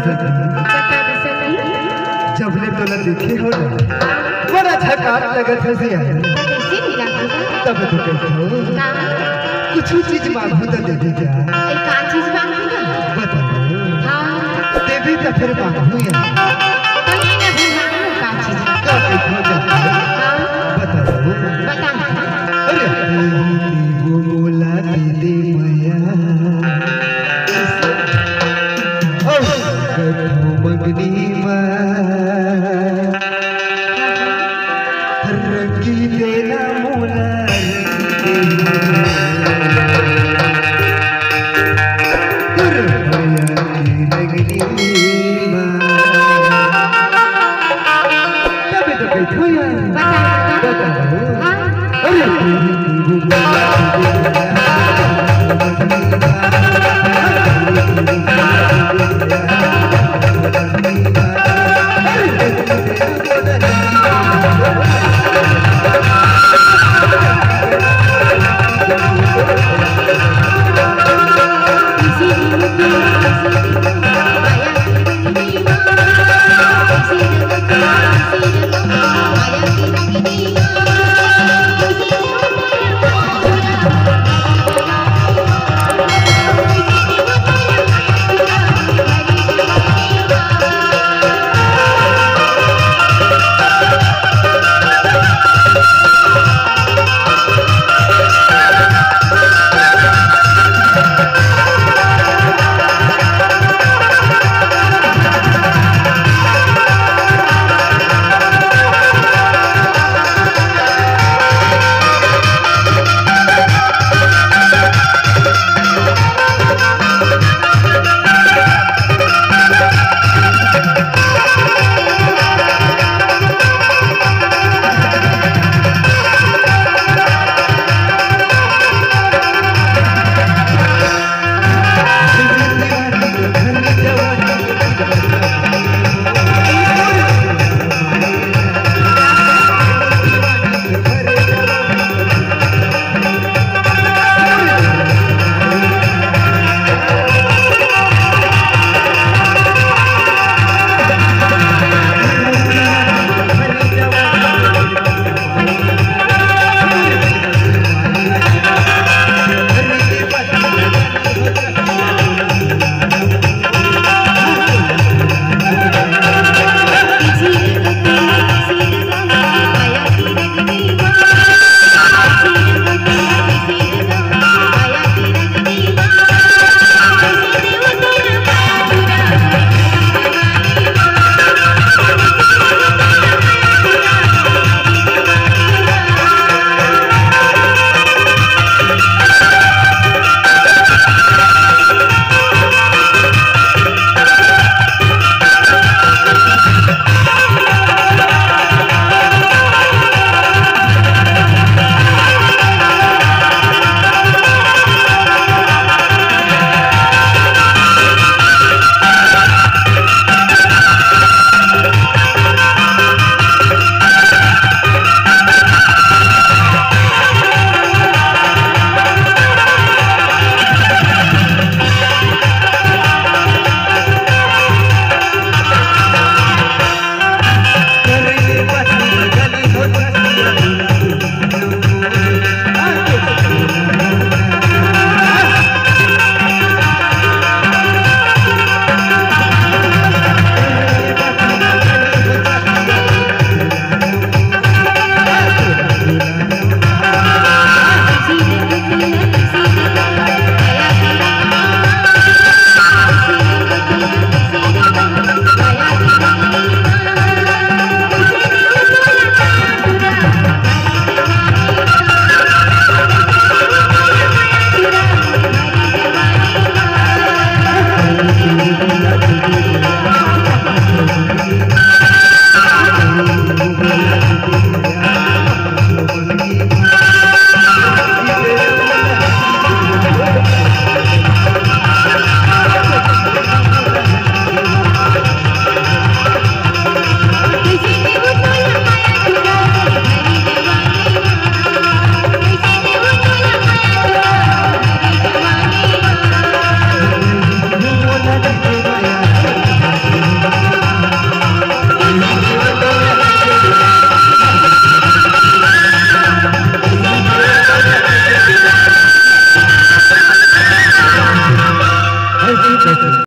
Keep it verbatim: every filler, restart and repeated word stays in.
जब ले तोला देखी हो ना बड़ा झकात लगत हसी है तब तो कहत हो कुछ चीज मांगू तो दे दे क्या ए का चीज मांगू ना बता दो हां देवी तो फिर मांगू या कहीं ने भी मांगू का चीज का बता दो बता अरे वो बोला दीदी माया Yeah.